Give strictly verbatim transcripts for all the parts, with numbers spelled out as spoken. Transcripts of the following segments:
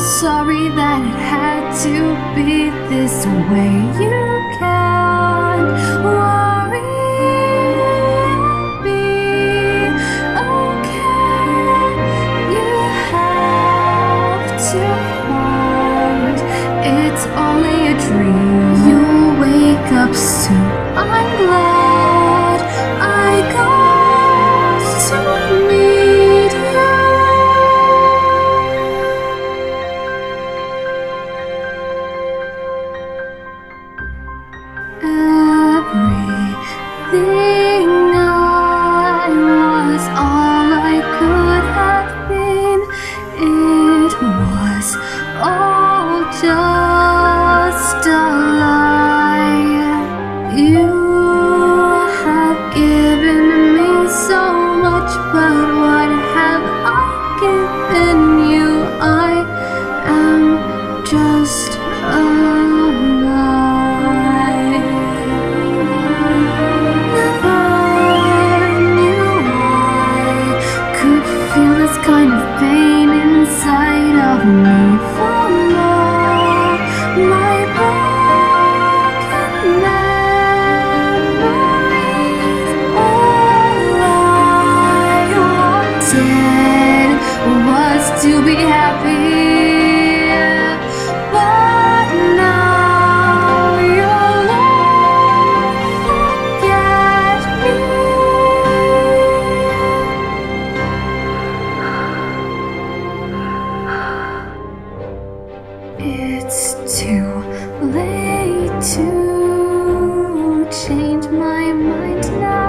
Sorry that it had to be this way. You can't worry, I'll be okay. You have to find it's only a dream. You'll wake up soon. I'm glad I got to meet you. To be happy, but now you'll forget me. It's too late to change my mind now.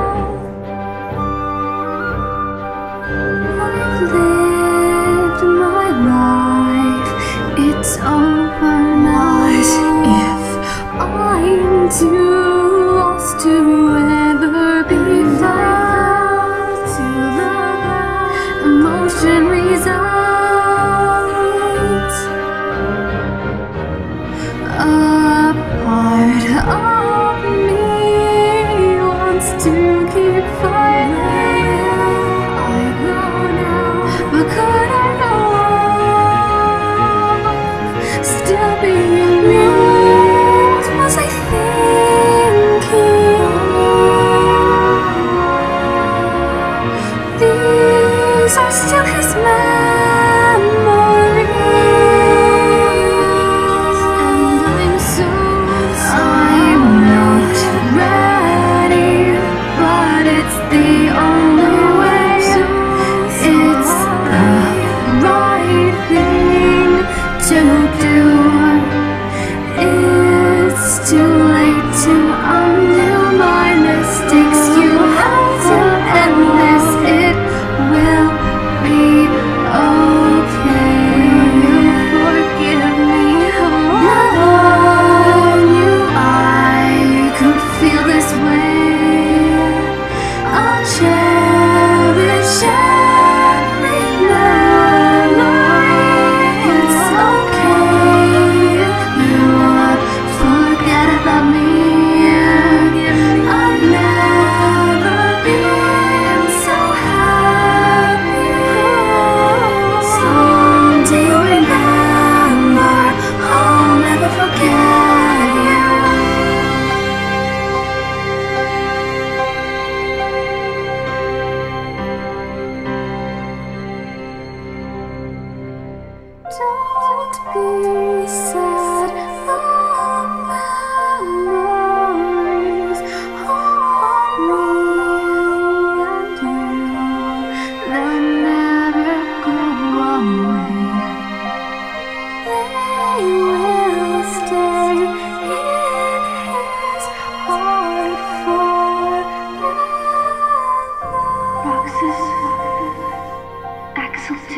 I've lived it's over now. If I'm too lost to ever be found, to the emotion resides a part of me wants to keep fighting. I know now, but could I know?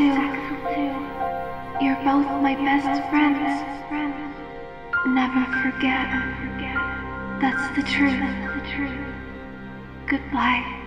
too. You're both my best friends. Never forget. That's the truth. Goodbye.